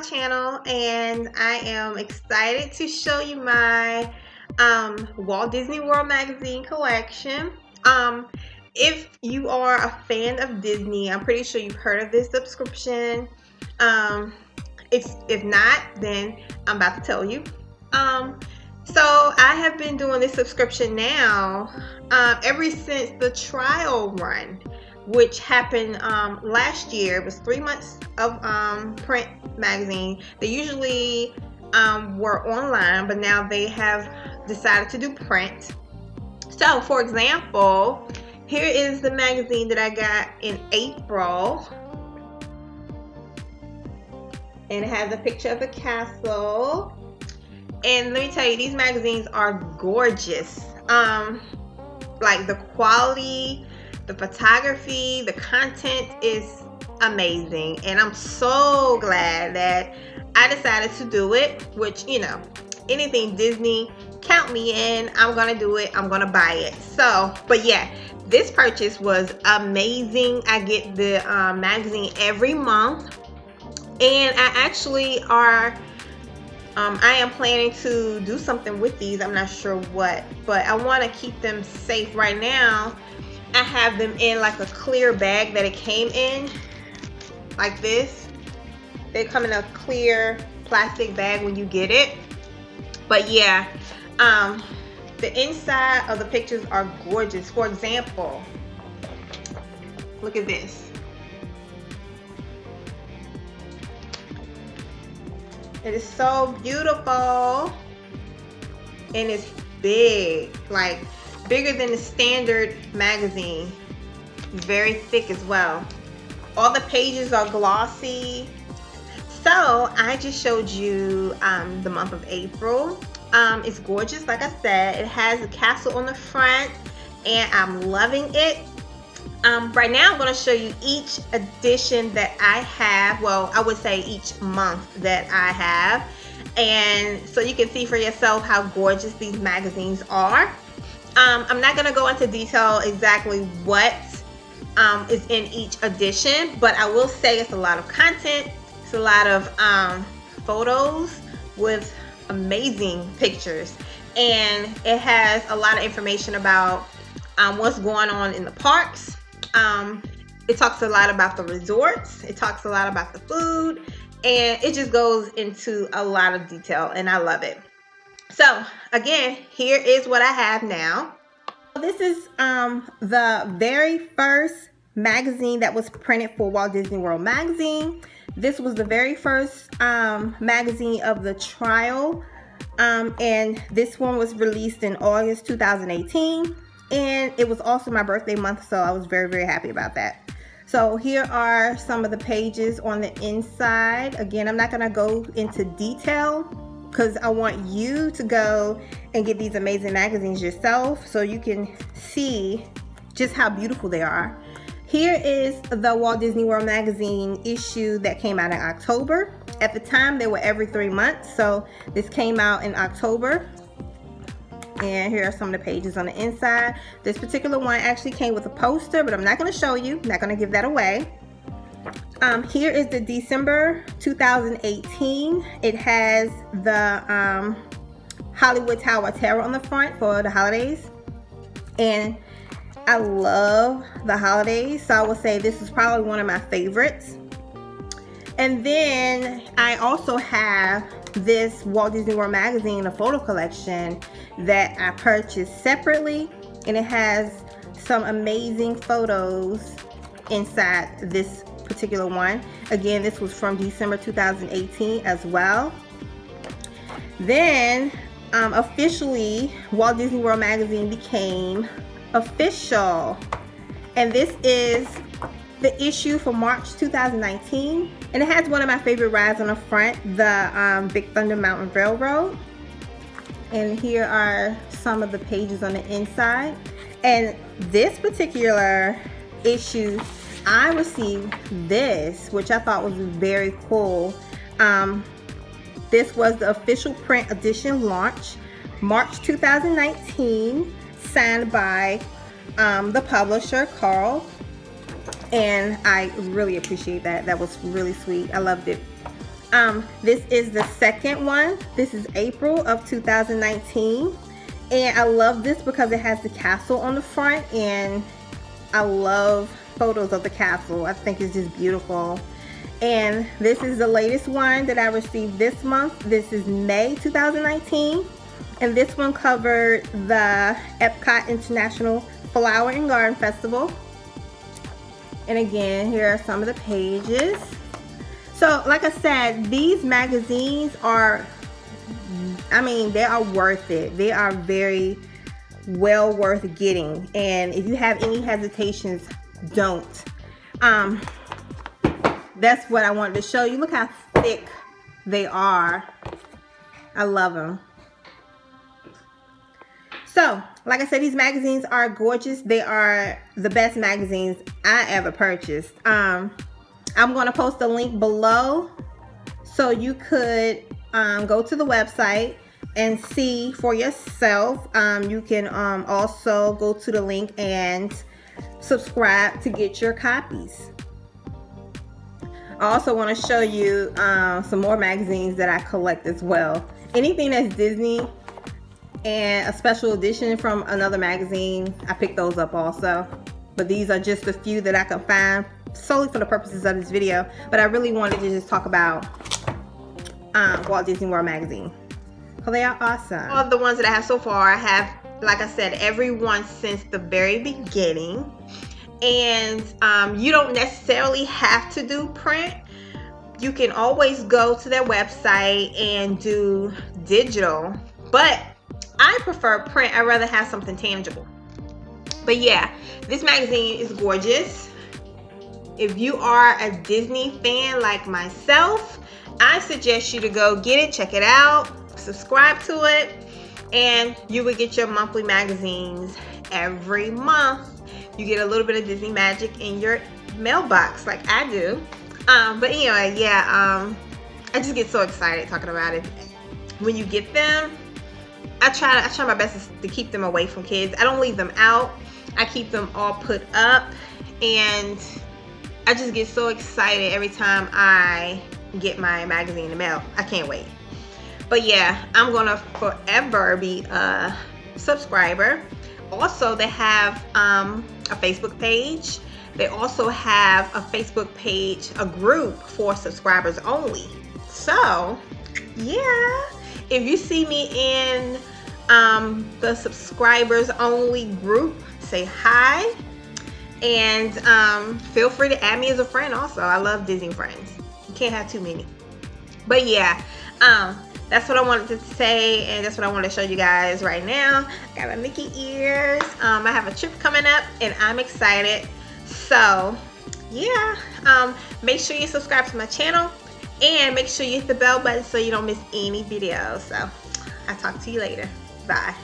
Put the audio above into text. my channel, and I am excited to show you my Walt Disney World magazine collection. If you are a fan of Disney, I'm pretty sure you've heard of this subscription. If not, then I'm about to tell you. So I have been doing this subscription now ever since the trial run, which happened last year. It was 3 months of print magazine. They usually were online, but now they have decided to do print. So for example, here is the magazine that I got in April, and it has a picture of the castle. And let me tell you, these magazines are gorgeous. Like the quality, the photography, the content is amazing, and I'm so glad that I decided to do it. Which, you know, anything Disney, count me in. I'm gonna do it, I'm gonna buy it. So, but yeah, this purchase was amazing. I get the magazine every month, and I actually are I am planning to do something with these. I'm not sure what, but I want to keep them safe. Right now I have them in like a clear bag that it came in, like this. They come in a clear plastic bag when you get it. But yeah, the inside of the pictures are gorgeous. For example, look at this. It is so beautiful, and it's big, like bigger than the standard magazine. Very thick as well. All the pages are glossy. So I just showed you the month of April. It's gorgeous, like I said. It has a castle on the front, and I'm loving it. Right now I'm going to show you each edition that I have, well, I would say each month that I have, and so you can see for yourself how gorgeous these magazines are. I'm not going to go into detail exactly what is in each edition, but I will say it's a lot of content. It's a lot of photos with amazing pictures, and it has a lot of information about what's going on in the parks. It talks a lot about the resorts, it talks a lot about the food, and it just goes into a lot of detail, and I love it. So again, here is what I have now. This is the very first magazine that was printed for Walt Disney World magazine. This was the very first magazine of the trial, and this one was released in August 2018. And it was also my birthday month, so I was very, very happy about that. So here are some of the pages on the inside. Again, I'm not gonna go into detail because I want you to go and get these amazing magazines yourself so you can see just how beautiful they are. Here is the Walt Disney World magazine issue that came out in October. At the time, they were every 3 months, so this came out in October. And here are some of the pages on the inside. This particular one actually came with a poster, but I'm not going to show you. I'm not going to give that away. Here is the December 2018. It has the Hollywood Tower on the front for the holidays. And I love the holidays, so I would say this is probably one of my favorites. And then I also have this Walt Disney World magazine, a photo collection that I purchased separately, and it has some amazing photos inside this particular one. Again, this was from December 2018 as well. Then officially Walt Disney World magazine became official, and this is the issue for March 2019, and it has one of my favorite rides on the front, the Big Thunder Mountain Railroad. And here are some of the pages on the inside. And this particular issue, I received this, which I thought was very cool. This was the official print edition launch, March 2019, signed by the publisher, Carl. And I really appreciate that. That was really sweet. I loved it. This is the second one. This is April of 2019. And I love this because it has the castle on the front, and I love photos of the castle. I think it's just beautiful. And this is the latest one that I received this month. This is May 2019. And this one covered the Epcot International Flower and Garden Festival. And again, here are some of the pages. So like I said, these magazines are, I mean, they are worth it. They are very well worth getting. And if you have any hesitations, don't. That's what I wanted to show you. Look how thick they are. I love them. So, like I said, these magazines are gorgeous. They are the best magazines I ever purchased. I'm going to post a link below so you could go to the website and see for yourself. You can also go to the link and subscribe to get your copies. I also want to show you some more magazines that I collect as well. Anything that's Disney and a special edition from another magazine, I picked those up also. But these are just a few that I can find solely for the purposes of this video. But I really wanted to just talk about Walt Disney World magazine. Oh, they are awesome. All the ones that I have so far, I have, like I said, every one since the very beginning. And you don't necessarily have to do print. You can always go to their website and do digital. But I prefer print. I'd rather have something tangible. But yeah, this magazine is gorgeous. If you are a Disney fan like myself, I suggest you to go get it, check it out, subscribe to it, and you will get your monthly magazines every month. You get a little bit of Disney magic in your mailbox like I do. But anyway, yeah, I just get so excited talking about it. When you get them, I try my best to keep them away from kids. I don't leave them out. I keep them all put up, and I just get so excited every time I get my magazine in the mail. I can't wait. But yeah, I'm gonna forever be a subscriber. Also, they have a Facebook page. They also have a Facebook page, a group for subscribers only. So yeah, if you see me in the subscribers only group, say hi, and feel free to add me as a friend also. I love Disney friends. You can't have too many. But yeah, that's what I wanted to say, and that's what I want to show you guys right now. I got my Mickey ears. I have a trip coming up, and I'm excited. So yeah, make sure you subscribe to my channel, and make sure you hit the bell button so you don't miss any videos. So I'll talk to you later. Bye.